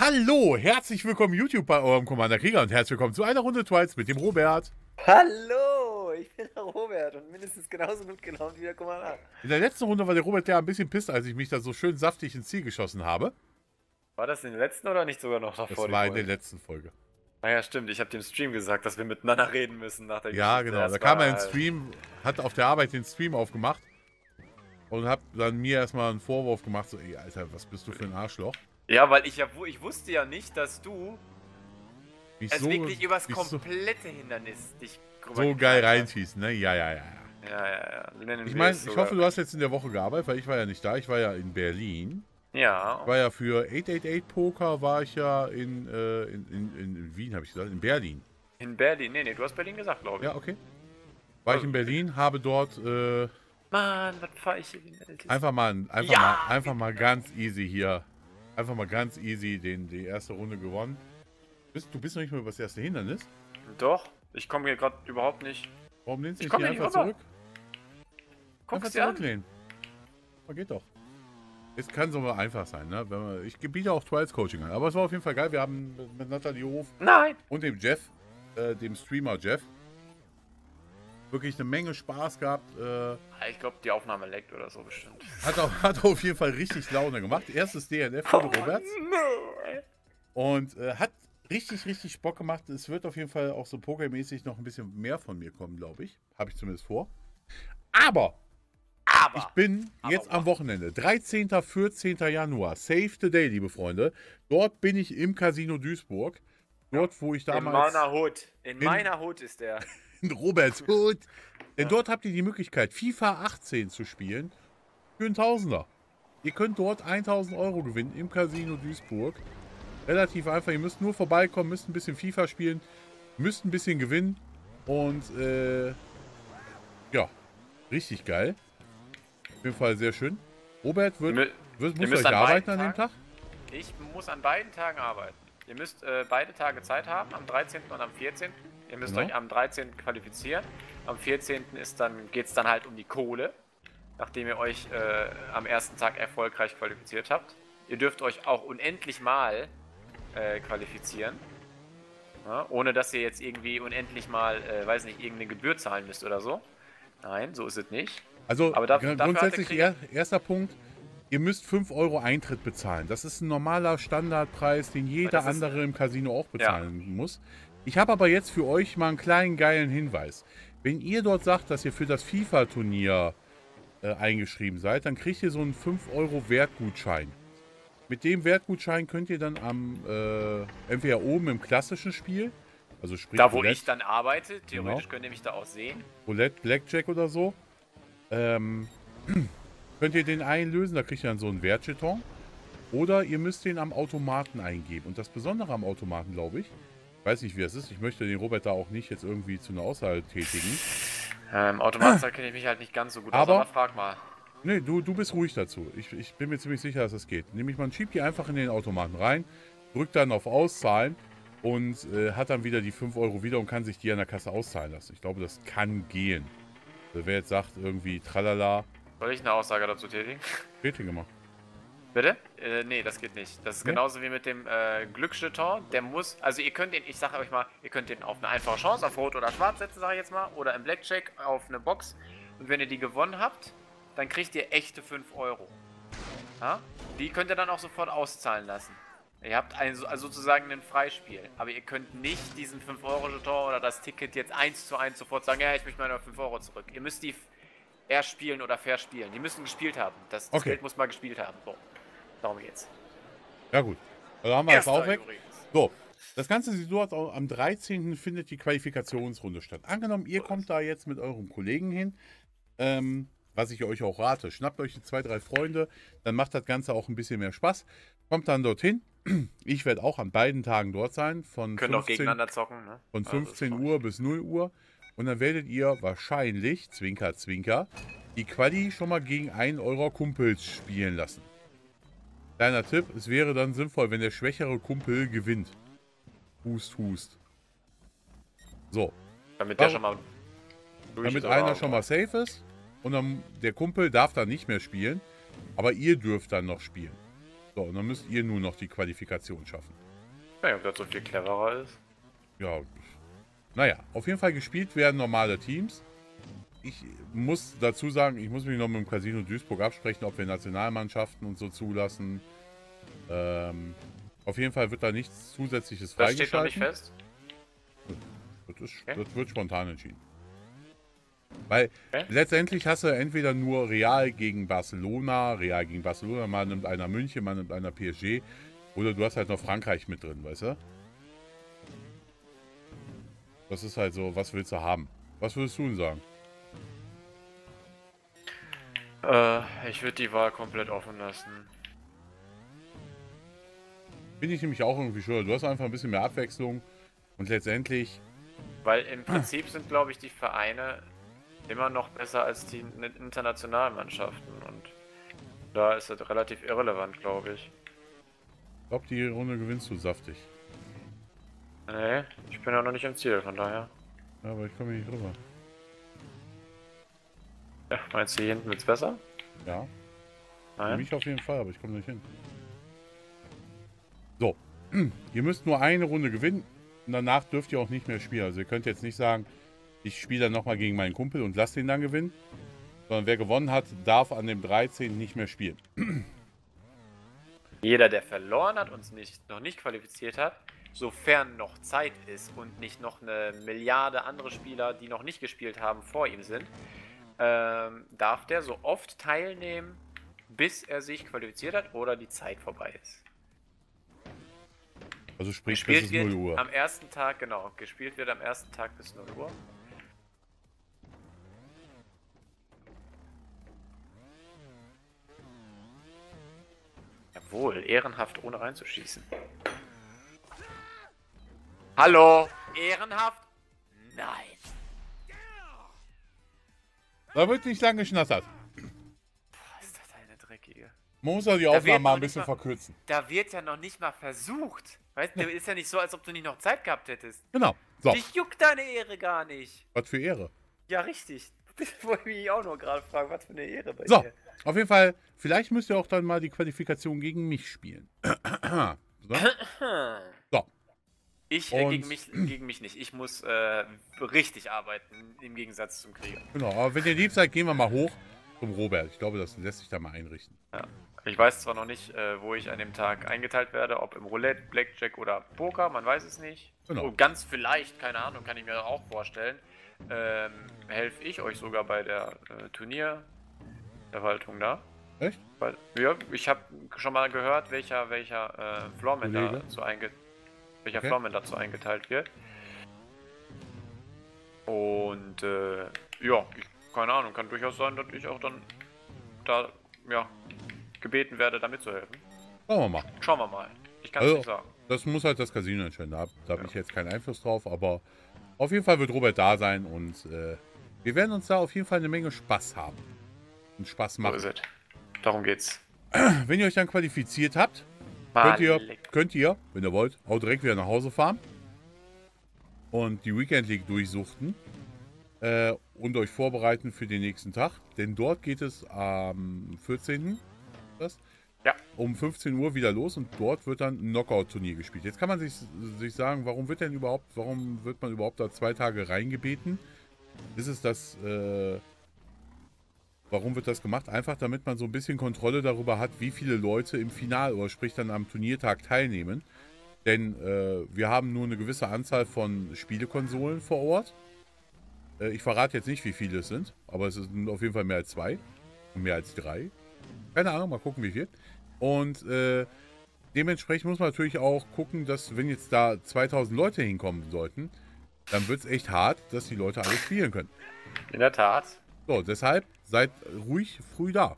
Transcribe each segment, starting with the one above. Hallo, herzlich willkommen YouTube bei eurem Commander Krieger und herzlich willkommen zu einer Runde Trials mit dem Robert. Hallo, ich bin der Robert und mindestens genauso gut gelaunt wie der Commander. In der letzten Runde war der Robert ja ein bisschen pisst, als ich mich da so schön saftig ins Ziel geschossen habe. War das in der letzten oder nicht sogar noch davor? Das war in der letzten Folge. Ah ja, stimmt, ich habe dem Stream gesagt, dass wir miteinander reden müssen nach der Geschichte. Ja, genau, da kam er in den Stream, hat auf der Arbeit den Stream aufgemacht und hat dann mir erstmal einen Vorwurf gemacht, so, ey Alter, was bist du für ein Arschloch? Ja, weil ich wusste ja nicht, dass du wirklich übers komplette Hindernis dich so geil reinschießt, ne? Ja. Ich meine, ich hoffe, du hast jetzt in der Woche gearbeitet, weil ich war ja nicht da, ich war ja in Berlin. Ja. Ich war ja für 888 Poker, war ich ja in Wien, habe ich gesagt, in Berlin. In Berlin? Nee, du hast Berlin gesagt, glaube ich. Ja, okay. War ich in Berlin, habe dort... Mann, was fahre ich hier? Einfach mal ganz easy hier. Einfach mal ganz easy die erste Runde gewonnen. Du bist noch nicht mal über das erste Hindernis? Doch, ich komme hier gerade überhaupt nicht. Warum lehnst du dich hier einfach zurück? Guckst du zurücklehnen. Oh, geht doch. Es kann so mal einfach sein, ne? Ich biete auch Trials Coaching an. Aber es war auf jeden Fall geil. Wir haben mit Natalie Hof und dem Jeff, dem Streamer Jeff, wirklich eine Menge Spaß gehabt. Ich glaube, die Aufnahme leckt oder so bestimmt. Hat auf jeden Fall richtig Laune gemacht. Erstes DNF für Roberts. No. Und hat richtig Bock gemacht. Es wird auf jeden Fall auch so pokermäßig noch ein bisschen mehr von mir kommen, glaube ich. Habe ich zumindest vor. Aber ich bin jetzt am Wochenende, 13. 14. Januar, Save the Day, liebe Freunde. Dort bin ich im Casino Duisburg. Dort, wo ich damals... In meiner Hood. In meiner Hood ist der. In Roberts Hood. Denn dort habt ihr die Möglichkeit, FIFA 18 zu spielen für einen Tausender. Ihr könnt dort 1.000 € gewinnen im Casino Duisburg. Relativ einfach. Ihr müsst nur vorbeikommen, müsst ein bisschen FIFA spielen, müsst ein bisschen gewinnen. Und ja, richtig geil. Auf jeden Fall sehr schön. Robert, muss gleich arbeiten an dem Tag? Ich muss an beiden Tagen arbeiten. Ihr müsst beide Tage Zeit haben, am 13. und am 14. Ihr müsst euch am 13. qualifizieren. Am 14. geht es dann halt um die Kohle, nachdem ihr euch am ersten Tag erfolgreich qualifiziert habt. Ihr dürft euch auch unendlich mal qualifizieren. Ja, ohne dass ihr jetzt irgendwie unendlich mal, weiß nicht, irgendeine Gebühr zahlen müsst oder so. Nein, so ist es nicht. Also aber grundsätzlich, erster Punkt, ihr müsst 5 € Eintritt bezahlen. Das ist ein normaler Standardpreis, den jeder andere im Casino auch bezahlen muss. Ich habe aber jetzt für euch mal einen kleinen geilen Hinweis. Wenn ihr dort sagt, dass ihr für das FIFA-Turnier eingeschrieben seid, dann kriegt ihr so einen 5 € Wertgutschein. Mit dem Wertgutschein könnt ihr dann entweder oben im klassischen Spiel, also sprich da wo Roulette, ich dann arbeite, theoretisch könnt ihr mich da auch sehen. Roulette, Blackjack oder so. Könnt ihr den einlösen, da kriegt ihr dann so einen Wertjeton. Oder ihr müsst den am Automaten eingeben. Und das Besondere am Automaten, glaube ich, weiß nicht, wie das ist, ich möchte den Robert da auch nicht jetzt irgendwie zu einer Aussage tätigen. Automaten kenne ich mich halt nicht ganz so gut aus, aber frag mal. Nee, du bist ruhig dazu. Ich bin mir ziemlich sicher, dass das geht. Nämlich man schiebt die einfach in den Automaten rein, drückt dann auf Auszahlen und hat dann wieder die 5 € wieder und kann sich die an der Kasse auszahlen lassen. Ich glaube, das kann gehen. Wer jetzt sagt, irgendwie tralala. Soll ich eine Aussage dazu tätigen? Tätige mal. Bitte? Nee, das geht nicht. Das ist genauso wie mit dem Glücksjeton. Der muss, also ihr könnt den, ich sage euch mal, ihr könnt den auf eine einfache Chance, auf Rot oder Schwarz setzen, sage ich jetzt mal, oder im Blackjack auf eine Box. Und wenn ihr die gewonnen habt, dann kriegt ihr echte 5 €. Ja? Die könnt ihr dann auch sofort auszahlen lassen. Ihr habt sozusagen ein Freispiel, aber ihr könnt nicht diesen 5 € Jeton oder das Ticket jetzt 1:1 sofort sagen, ja, ich möchte meine 5 € zurück. Ihr müsst die erspielen oder verspielen. Die müssen gespielt haben. Das Geld muss mal gespielt haben. So, darum geht's. Ja gut, also haben wir das auch weg. Übrigens. So, das Ganze sieht so aus, am 13. findet die Qualifikationsrunde statt. Angenommen, ihr kommt da jetzt mit eurem Kollegen hin, was ich euch auch rate. Schnappt euch 2, 3 Freunde, dann macht das Ganze auch ein bisschen mehr Spaß. Kommt dann dorthin. Ich werde auch an beiden Tagen dort sein. Können auch gegeneinander zocken, ne? Von 15 Uhr bis 0 Uhr. Und dann werdet ihr wahrscheinlich, Zwinker, Zwinker, die Quali schon mal gegen einen eurer Kumpels spielen lassen. Kleiner Tipp, es wäre dann sinnvoll, wenn der schwächere Kumpel gewinnt. Hust, hust. So. Damit der schon mal durch ist. Damit einer schon mal safe ist. Und dann, der Kumpel darf dann nicht mehr spielen. Aber ihr dürft dann noch spielen. So, und dann müsst ihr nur noch die Qualifikation schaffen. Ja, ob das so viel cleverer ist. Ja, naja, auf jeden Fall gespielt werden normale Teams. Ich muss dazu sagen, ich muss mich noch mit dem Casino Duisburg absprechen, ob wir Nationalmannschaften und so zulassen. Auf jeden Fall wird da nichts Zusätzliches freigeschaltet. Das steht noch nicht fest? Das wird spontan entschieden. Weil letztendlich hast du entweder nur Real gegen Barcelona, mal nimmt einer München, mal nimmt einer PSG, oder du hast halt noch Frankreich mit drin, weißt du? Das ist halt so, was willst du haben? Was würdest du denn sagen? Ich würde die Wahl komplett offen lassen. Bin ich nämlich auch irgendwie schuld. Du hast einfach ein bisschen mehr Abwechslung und letztendlich... Weil im Prinzip sind, glaube ich, die Vereine immer noch besser als die internationalen Mannschaften und da ist das relativ irrelevant, glaube ich. Ich glaube, die Runde gewinnst du saftig. Nee, ich bin ja noch nicht im Ziel, von daher. Ja, aber ich komme nicht rüber. Ja, meinst du, hier hinten wird's besser? Ja. Nein. Für mich auf jeden Fall, aber ich komme nicht hin. So, ihr müsst nur eine Runde gewinnen. Und danach dürft ihr auch nicht mehr spielen. Also ihr könnt jetzt nicht sagen, ich spiele dann nochmal gegen meinen Kumpel und lasse den dann gewinnen. Sondern wer gewonnen hat, darf an dem 13. nicht mehr spielen. Jeder, der verloren hat und noch nicht qualifiziert hat, sofern noch Zeit ist und nicht noch eine Milliarde andere Spieler, die noch nicht gespielt haben, vor ihm sind, darf der so oft teilnehmen, bis er sich qualifiziert hat oder die Zeit vorbei ist. Also sprich, bis 0 Uhr. Am ersten Tag, genau. Gespielt wird am ersten Tag bis 0 Uhr. Jawohl, ehrenhaft, ohne reinzuschießen. Hallo, ehrenhaft? Nein. Da wird nicht lange geschnattert. Boah, ist das eine dreckige. Man muss ja die Aufnahme mal ein bisschen verkürzen. Da wird ja noch nicht mal versucht. Weißt du, ist ja nicht so, als ob du nicht noch Zeit gehabt hättest. Genau. So. Dich juckt deine Ehre gar nicht. Was für Ehre? Ja, richtig. Das wollte ich mich auch noch gerade fragen, was für eine Ehre bei dir. So, auf jeden Fall, vielleicht müsst ihr auch dann mal die Qualifikation gegen mich spielen. So. Gegen mich nicht. Ich muss richtig arbeiten, im Gegensatz zum Krieger. Genau, aber wenn ihr lieb seid, gehen wir mal hoch zum Robert. Ich glaube, das lässt sich da mal einrichten. Ja. Ich weiß zwar noch nicht, wo ich an dem Tag eingeteilt werde, ob im Roulette, Blackjack oder Poker, man weiß es nicht. Genau. Oh, ganz vielleicht, keine Ahnung, kann ich mir auch vorstellen, helfe ich euch sogar bei der Turnierverwaltung da. Echt? Weil, ja, ich habe schon mal gehört, welcher Floorman dazu eingeteilt wird. Und ja, keine Ahnung, kann durchaus sein, dass ich auch dann da, ja... gebeten werde, da mitzuhelfen. Schauen wir mal. Ich kann es nicht sagen. Das muss halt das Casino entscheiden. Da habe ich jetzt keinen Einfluss drauf, aber auf jeden Fall wird Robert da sein und wir werden uns da auf jeden Fall eine Menge Spaß haben. Und Spaß machen. So ist es. Darum geht's. Wenn ihr euch dann qualifiziert habt, könnt ihr, wenn ihr wollt, auch direkt wieder nach Hause fahren und die Weekend League durchsuchten und euch vorbereiten für den nächsten Tag. Denn dort geht es am 14. Ja. Um 15 Uhr wieder los und dort wird dann ein Knockout-Turnier gespielt. Jetzt kann man sich sagen, warum wird man überhaupt da 2 Tage reingebeten? Ist es das, warum wird das gemacht? Einfach damit man so ein bisschen Kontrolle darüber hat, wie viele Leute im Finale oder sprich dann am Turniertag teilnehmen. Denn wir haben nur eine gewisse Anzahl von Spielekonsolen vor Ort. Ich verrate jetzt nicht, wie viele es sind, aber es sind auf jeden Fall mehr als 2 und mehr als 3. Keine Ahnung, mal gucken, wie viel. Und dementsprechend muss man natürlich auch gucken, dass wenn jetzt da 2000 Leute hinkommen sollten, dann wird es echt hart, dass die Leute alle spielen können. In der Tat. So, deshalb seid ruhig früh da.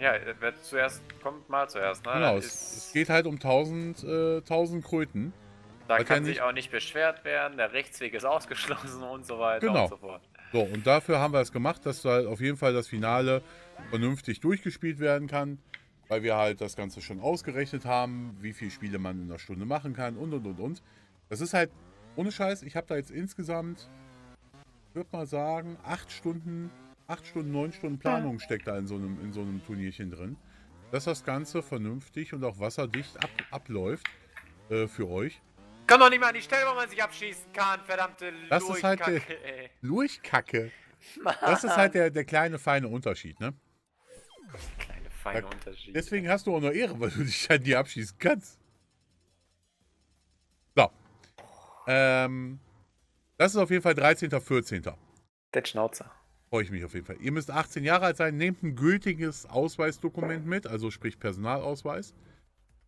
Ja, wer zuerst kommt, mal zuerst. Ne? Genau, es geht halt um 1000 Kröten. Da kann sich auch nicht beschwert werden, der Rechtsweg ist ausgeschlossen und so weiter und so fort. So, und dafür haben wir es gemacht, dass halt auf jeden Fall das Finale vernünftig durchgespielt werden kann, weil wir halt das Ganze schon ausgerechnet haben, wie viele Spiele man in einer Stunde machen kann und. Das ist halt, ohne Scheiß, ich habe da jetzt insgesamt, ich würde mal sagen, 8 Stunden, 9 Stunden Planung steckt da in so einem Turnierchen drin. dass das Ganze vernünftig und auch wasserdicht abläuft für euch. Komm doch nicht mal an die Stelle, wo man sich abschießen kann, verdammte Lurchkacke. Das ist halt der Lurchkacke. Das ist halt der kleine, feine Unterschied, ne? Kleine, feine Unterschied. Deswegen hast du auch noch Ehre, weil du dich halt nie abschießen kannst. So. Das ist auf jeden Fall 13. 14. Der Schnauzer. Freue ich mich auf jeden Fall. Ihr müsst 18 Jahre alt sein, nehmt ein gültiges Ausweisdokument mit, also sprich Personalausweis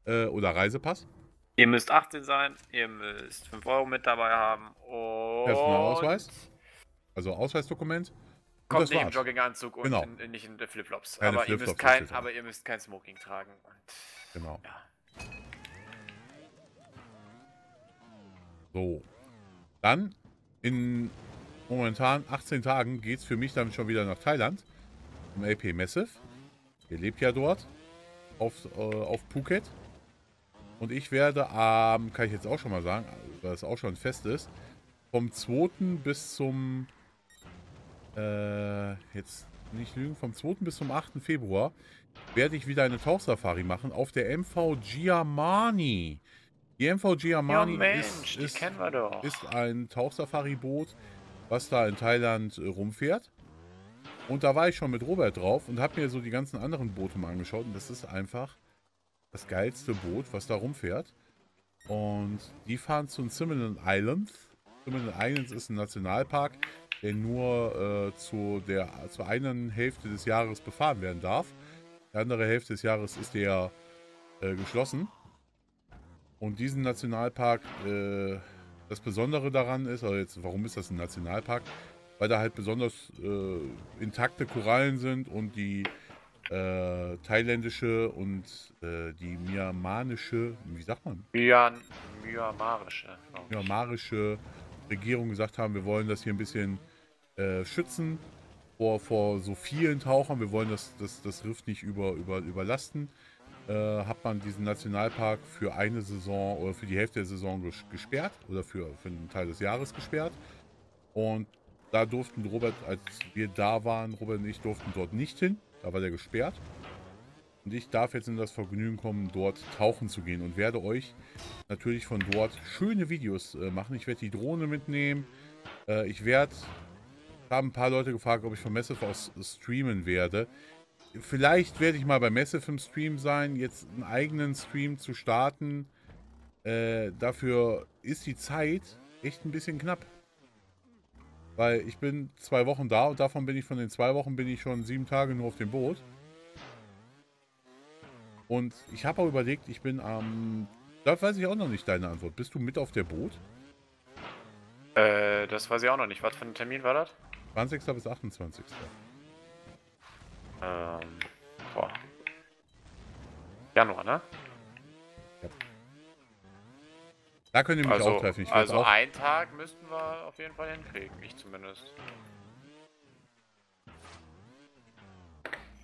oder Reisepass. Ihr müsst 18 sein, ihr müsst 5 Euro mit dabei haben und... Personalausweis, also Ausweisdokument. Kommt nicht im Jogginganzug und genau. Nicht in Flipflops. Aber, ihr müsst kein Smoking tragen. Und, genau. Ja. So. Dann in momentan 18 Tagen geht es für mich dann schon wieder nach Thailand. Im LP Massive. Ihr lebt ja dort. Auf Phuket. Und ich werde am, kann ich jetzt auch schon mal sagen, weil es auch schon fest ist, vom 2. bis zum, jetzt nicht lügen, vom 2. bis zum 8. Februar werde ich wieder eine Tauchsafari machen auf der MV Giamani. Die MV Giamani ist ein Tauchsafari-Boot, was da in Thailand rumfährt. Und da war ich schon mit Robert drauf und habe mir so die ganzen anderen Boote mal angeschaut. Und das ist einfach das geilste Boot, was da rumfährt. Und die fahren zu den Similan Islands. Similan Islands ist ein Nationalpark, der nur zur einen Hälfte des Jahres befahren werden darf. Die andere Hälfte des Jahres ist der geschlossen. Und diesen Nationalpark, das Besondere daran ist, also jetzt, warum ist das ein Nationalpark? Weil da halt besonders intakte Korallen sind und die thailändische und die myanmarische, wie sagt man? Myanmarische Regierung gesagt haben, wir wollen das hier ein bisschen schützen vor so vielen Tauchern, wir wollen das Riff nicht überlasten. Hat man diesen Nationalpark für eine Saison oder für die Hälfte der Saison gesperrt oder für einen Teil des Jahres gesperrt. Und da durften Robert, als wir da waren, Robert und ich durften dort nicht hin. Da war der gesperrt. Und ich darf jetzt in das Vergnügen kommen, dort tauchen zu gehen und werde euch natürlich von dort schöne Videos machen. Ich werde die Drohne mitnehmen. Haben ein paar Leute gefragt, ob ich von Massive aus streamen werde. Vielleicht werde ich mal bei Massive im Stream sein. Jetzt einen eigenen Stream zu starten. Dafür ist die Zeit echt ein bisschen knapp. Weil ich bin 2 Wochen da und davon bin ich von den 2 Wochen bin ich schon 7 Tage nur auf dem Boot. Und ich habe auch überlegt, ich bin am... Da weiß ich auch noch nicht deine Antwort. Bist du mit auf der Boot? Das weiß ich auch noch nicht. Was für ein Termin war das? 20. bis 28. Boah. Januar, ne? Ja. Da können die mich auch treffen. Also einen Tag müssten wir auf jeden Fall hinkriegen. Ich zumindest.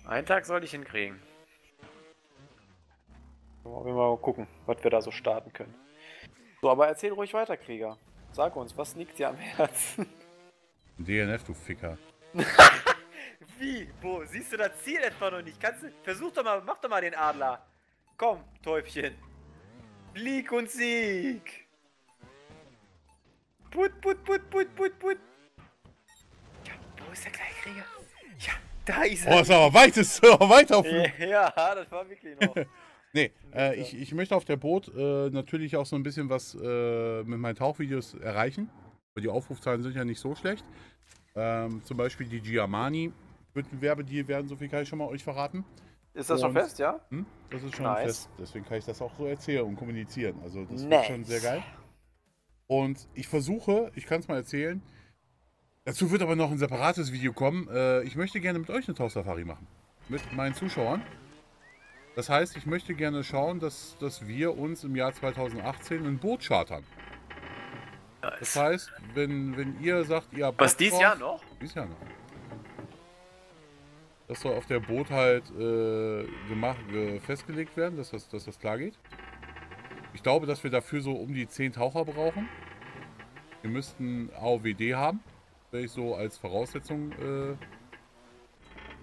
Einen Tag sollte ich hinkriegen. Wir mal gucken, was wir da so starten können. So, aber erzähl ruhig weiter, Krieger. Sag uns, was liegt dir am Herzen? DNF, du Ficker. Wie? Wo? Siehst du das Ziel etwa noch nicht? Kannst du? Versuch doch mal, mach doch mal den Adler. Komm, Täubchen. Blick und Sieg! Put, put, put, put, put, put! Ja, wo ist der kleine Krieger? Ja, da ist er! Oh, das war weit auf dem... Ja, das war wirklich noch... Nee, ich möchte auf der Boot natürlich auch so ein bisschen was mit meinen Tauchvideos erreichen. Die Aufrufzahlen sind ja nicht so schlecht. Zum Beispiel die Giamani wird ein Werbedeal werden, so viel kann ich schon mal euch verraten. Ist das schon fest, ja? Das ist schon fest, deswegen kann ich das auch so erzählen und kommunizieren. Also das wird schon sehr geil. Und ich versuche, ich kann es mal erzählen, dazu wird aber noch ein separates Video kommen. Ich möchte gerne mit euch eine Tauchsafari machen, mit meinen Zuschauern. Das heißt, ich möchte gerne schauen, dass wir uns im Jahr 2018 ein Boot chartern. Nice. Das heißt, wenn ihr sagt, ihr habt... Was, dieses Jahr noch? Dieses Jahr noch. Das soll auf der Boot halt festgelegt werden, dass das klar geht. Ich glaube, dass wir dafür so um die 10 Taucher brauchen. Wir müssten AOWD haben, werde ich so als Voraussetzung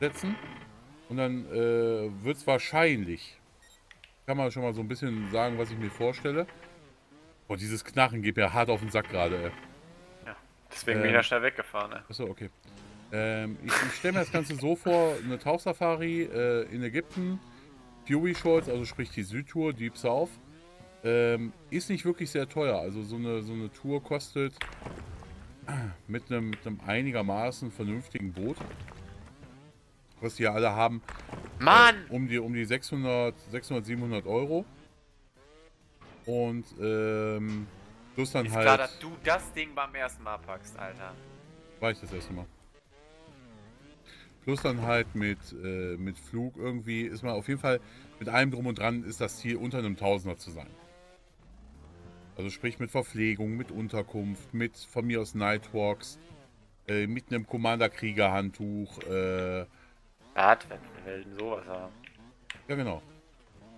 setzen. Und dann wird es wahrscheinlich, kann man schon mal so ein bisschen sagen, was ich mir vorstelle. Boah, dieses Knarren geht mir hart auf den Sack gerade, ey. Ja, deswegen bin ich da schnell weggefahren, ey. Achso, okay. Ich stelle mir das Ganze so vor, eine Tauchsafari in Ägypten, Fury Shorts, also sprich die Südtour, Deep South, ist nicht wirklich sehr teuer. Also so eine Tour kostet mit einem einigermaßen vernünftigen Boot, was die ja alle haben, Mann! Um die 600, 700 Euro. Und plus dann ist halt... Ist klar, dass du das Ding beim ersten Mal packst, Alter. War ich das erste Mal. Plus dann halt mit Flug irgendwie ist man auf jeden Fall mit allem drum und dran, ist das Ziel unter einem Tausender zu sein. Also sprich mit Verpflegung, mit Unterkunft, mit von mir aus Nightwalks, mit einem Commander Krieger Handtuch. Bad, wenn die Helden sowas haben. Ja genau.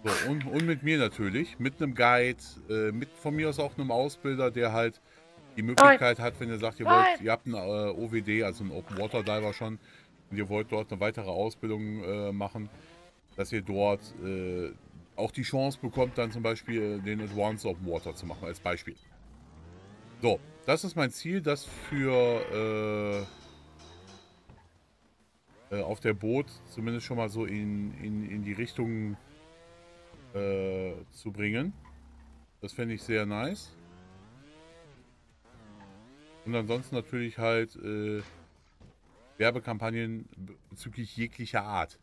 So, und mit mir natürlich, mit einem Guide, mit von mir aus auch einem Ausbilder, der halt die Möglichkeit hat, wenn ihr sagt, ihr habt einen OWD, also einen Open Water Diver schon, und ihr wollt dort eine weitere Ausbildung machen, dass ihr dort auch die Chance bekommt, dann zum Beispiel den Advanced Open Water zu machen, als Beispiel. So, das ist mein Ziel, das für auf der Boot zumindest schon mal so in die Richtung zu bringen. Das fände ich sehr nice. Und ansonsten natürlich halt Werbekampagnen bezüglich jeglicher Art.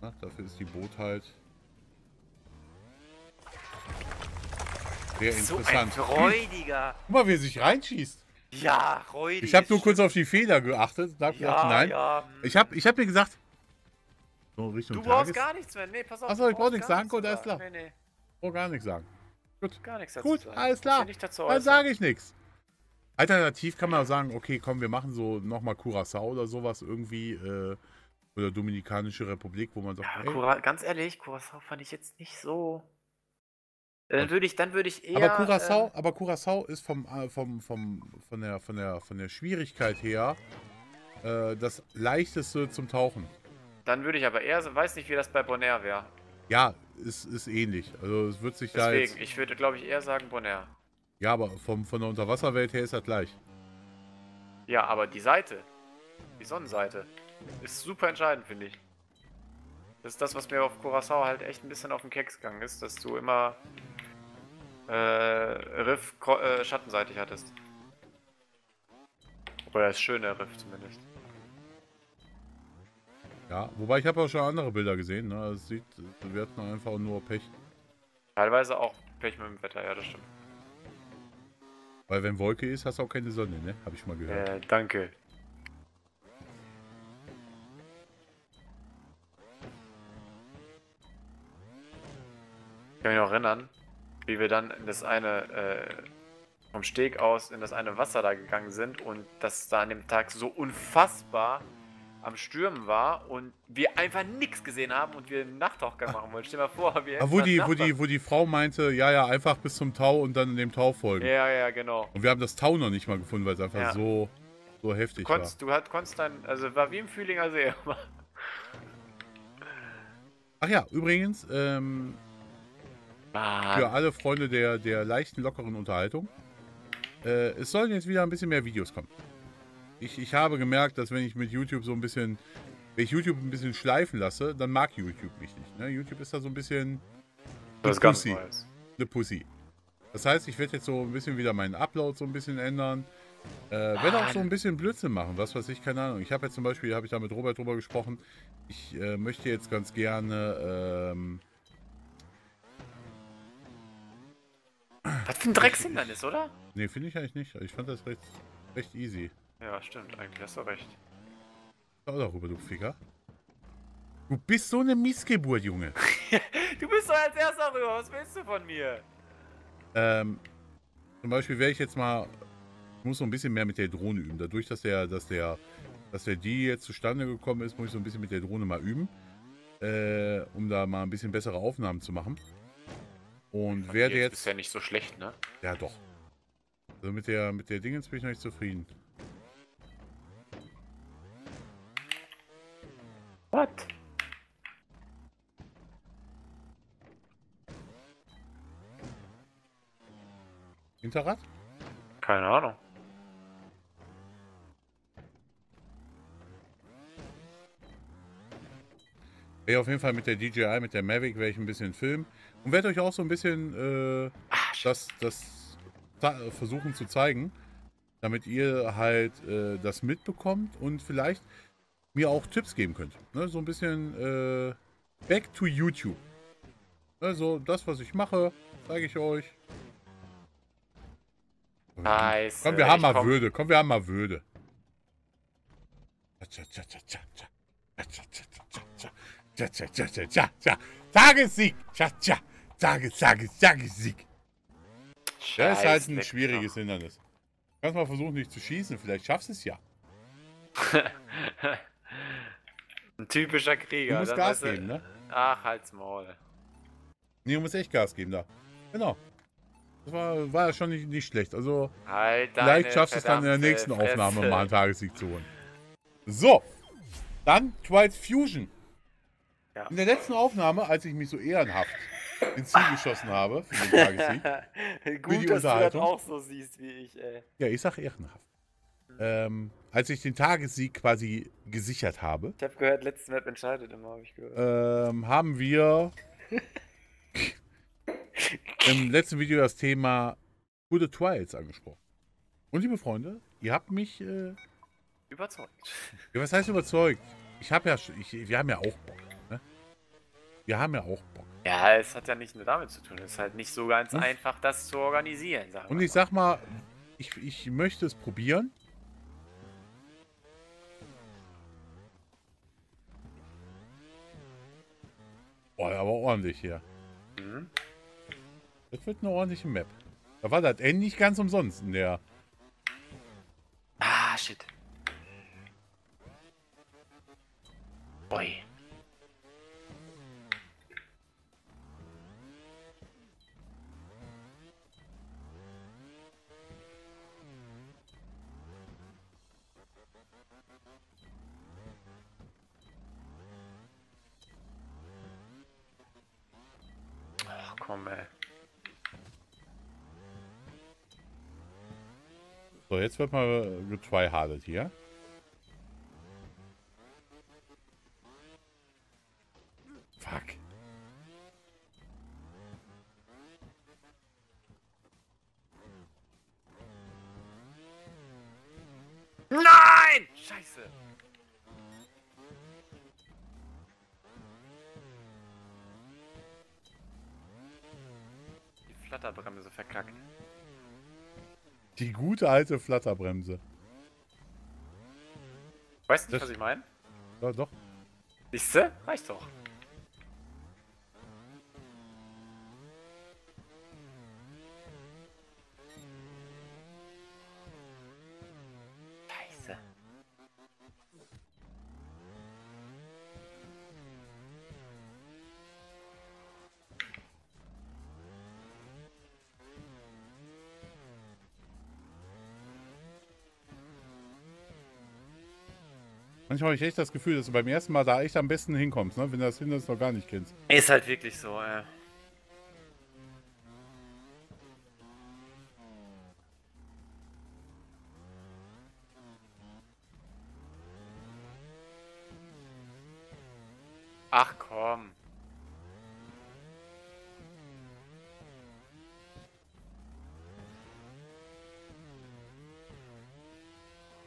Na, dafür ist die Boot halt sehr interessant. So ein Freudiger. Guck mal, wie er sich reinschießt. Ja, freudig. Ich habe nur kurz auf die Feder geachtet. Ja, gedacht, nein. Ja. Ich hab mir gesagt, so Richtung du brauchst gar nichts mehr. Nee, pass auf. Achso, ich brauch nichts sagen. Gut, alles klar. Nee. Ich brauch gar nichts sagen. Gut, gar nichts dazu gut sagen. Alles klar. Dann sage ich nichts. Alternativ kann man auch sagen, okay, komm, wir machen so nochmal Curaçao oder sowas irgendwie, oder Dominikanische Republik, wo man sagt, ja, ey, ganz ehrlich, Curaçao fand ich jetzt nicht so. Dann würde ich eher. Aber Curaçao, ist von der Schwierigkeit her das leichteste zum Tauchen. Dann würde ich aber eher, weiß nicht, wie das bei Bonaire wäre. Ja, ist ähnlich. Also es wird sich da jetzt. Deswegen, ich würde, glaube ich, eher sagen Bonaire. Ja, aber von der Unterwasserwelt her ist das gleich. Ja, aber die Seite, die Sonnenseite, ist super entscheidend, finde ich. Das ist das, was mir auf Curaçao halt echt ein bisschen auf den Keks gegangen ist, dass du immer Riff schattenseitig hattest. Oder das schöne Riff zumindest. Ja, wobei ich habe auch schon andere Bilder gesehen, ne? Das sieht, wir hatten einfach nur Pech. Teilweise auch Pech mit dem Wetter, ja, das stimmt. Weil wenn Wolke ist, hast du auch keine Sonne, ne? Habe ich mal gehört. Danke. Ich kann mich noch erinnern, wie wir dann in das eine, vom Steg aus in das eine Wasser da gegangen sind und das da an dem Tag so unfassbar am Stürmen war und wir einfach nichts gesehen haben und wir einen Nachttauchgang machen wollten. Stell dir mal vor, wir hätten wo die Frau meinte, ja, einfach bis zum Tau und dann dem Tau folgen. Ja, genau. Und wir haben das Tau noch nicht mal gefunden, weil es einfach so heftig war. Du konntest dann, also war wie im Fühlinger See. Ach ja, übrigens, für alle Freunde der leichten, lockeren Unterhaltung, es sollen jetzt wieder ein bisschen mehr Videos kommen. Ich habe gemerkt, dass wenn ich mit YouTube so ein bisschen, schleifen lasse, dann mag YouTube mich nicht. Ne? YouTube ist da so ein bisschen eine Pussy. Das heißt, ich werde jetzt so ein bisschen wieder meinen Upload so ein bisschen ändern. Werde auch so ein bisschen Blödsinn machen, was weiß ich, keine Ahnung. Ich habe jetzt zum Beispiel, habe ich da mit Robert drüber gesprochen, ich möchte jetzt ganz gerne... was für ein Dreckshindernis, oder? Nee, finde ich eigentlich nicht. Ich fand das recht easy. Ja, stimmt, eigentlich hast du recht. Schau darüber, du Ficker. Du bist so eine Missgeburt, Junge. Du bist doch als erster rüber, was willst du von mir? Zum Beispiel wäre ich jetzt mal... Ich muss so ein bisschen mehr mit der Drohne üben. Dadurch, dass der die jetzt zustande gekommen ist, muss ich so ein bisschen mit der Drohne mal üben. Um da mal ein bisschen bessere Aufnahmen zu machen. Und werde jetzt... Ist ja nicht so schlecht, ne? Ja, doch. Also mit der Dingens bin ich noch nicht zufrieden. What? Hinterrad? Keine Ahnung. Auf jeden Fall mit der DJI, mit der Mavic werde ich ein bisschen filmen und werde euch auch so ein bisschen das versuchen zu zeigen, damit ihr halt das mitbekommt und vielleicht mir auch Tipps geben könnt. Ne? So ein bisschen back to YouTube. Also das, was ich mache, zeige ich euch. Nice. Komm, wir haben mal Würde. Komm, wir haben mal Würde. Tja, tja, tja, tja, tja, tja. Tagessieg! Tja, tja. Tagessieg! Das ist halt ein schwieriges Hindernis. Du kannst mal versuchen, nicht zu schießen. Vielleicht schaffst du es ja. Ein typischer Krieger. Du musst Gas geben, ne? Ach, halt's Maul. Nee, du musst echt Gas geben da. Genau. Das war ja schon nicht schlecht. Also, halt vielleicht schaffst du es dann in der nächsten Aufnahme mal einen Tagessieg zu holen. So. Dann Trials Fusion. Ja. In der letzten Aufnahme, als ich mich so ehrenhaft ins Ziel geschossen habe, für den Tagessieg, gut, für die dass Unterhaltung, du das auch so siehst wie ich, ey. Ja, ich sag ehrenhaft. Als ich den Tagessieg quasi gesichert habe. Ich habe gehört, letzte Map entscheidet immer, habe ich gehört. Haben wir im letzten Video das Thema gute Trials angesprochen. Und liebe Freunde, ihr habt mich überzeugt. Ja, was heißt überzeugt? Wir haben ja auch Bock. Wir haben ja auch Bock. Ja, es hat ja nicht nur damit zu tun. Es ist halt nicht so ganz einfach, das zu organisieren. Und ich sag mal, ich möchte es probieren. Oh, aber ordentlich hier. Mhm. Das wird eine ordentliche Map. Da war das Ende nicht ganz umsonst in der... Ah, shit. Boy. So, jetzt wird mal getry-hardet hier. Fuck. Nein! Scheiße! Die Flatterbremse verkackt. Die gute alte Flatterbremse. Weißt du nicht, was ich meine? Ja, doch. Siehste? Reicht doch. Scheiße. Manchmal habe ich echt das Gefühl, dass du beim ersten Mal da echt am besten hinkommst, ne? Wenn du das Hindernis noch gar nicht kennst. Ist halt wirklich so, ja. Ach komm.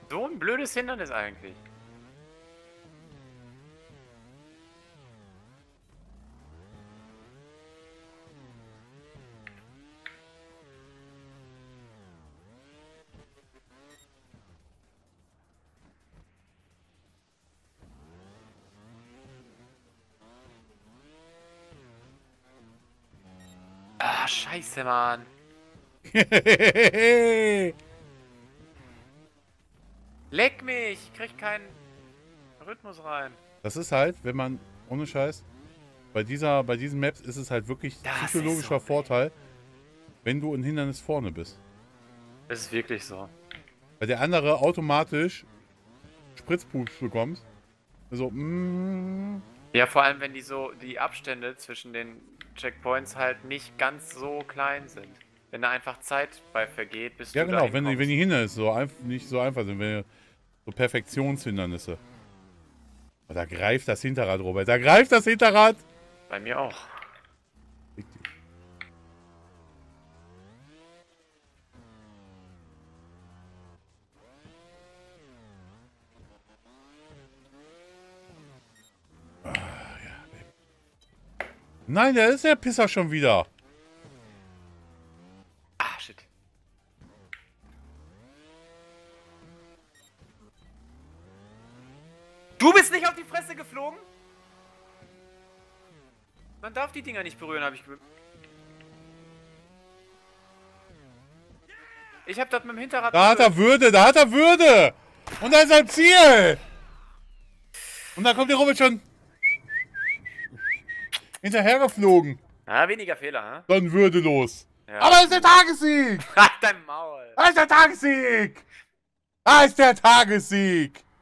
So ein blödes Hindernis eigentlich. Scheiße, Mann. Leck mich. Ich krieg keinen Rhythmus rein. Das ist halt, wenn man, ohne Scheiß, bei diesen Maps ist es halt wirklich psychologischer Vorteil, wenn du ein Hindernis vorne bist. Das ist wirklich so. Weil der andere automatisch Spritzpups bekommt. So, ja, vor allem, wenn die so die Abstände zwischen den Checkpoints halt nicht ganz so klein sind. Wenn da einfach Zeit bei vergeht, bis ja, du genau, wenn die Hindernisse so nicht so einfach sind, wenn so Perfektionshindernisse. Oh, da greift das Hinterrad, Robert. Da greift das Hinterrad! Bei mir auch. Nein, da ist der Pisser schon wieder. Ah, shit. Du bist nicht auf die Fresse geflogen? Man darf die Dinger nicht berühren, habe ich gehört. Ich habe das mit dem Hinterrad... Da hat er Würde, da hat er Würde! Und da ist er im Ziel! Und da kommt der Robert schon... hinterhergeflogen. Ah, weniger Fehler, ha? Dann würdelos. Ja. Aber es ist der Tagessieg! Halt dein Maul! Da ist der Tagessieg! Da ist der Tagessieg!